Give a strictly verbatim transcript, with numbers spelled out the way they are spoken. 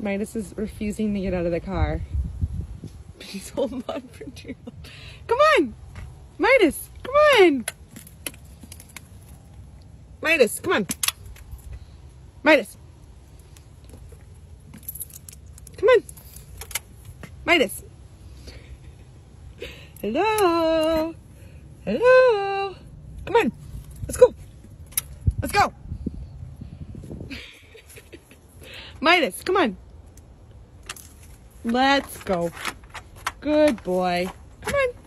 Midas is refusing to get out of the car. But he's holding on for dear life. Come on! Midas! Come on! Midas, come on! Midas! Come on! Midas! Hello! Hello! Come on! Let's go! Let's go! Midas, come on! Let's go! Good boy! Come on!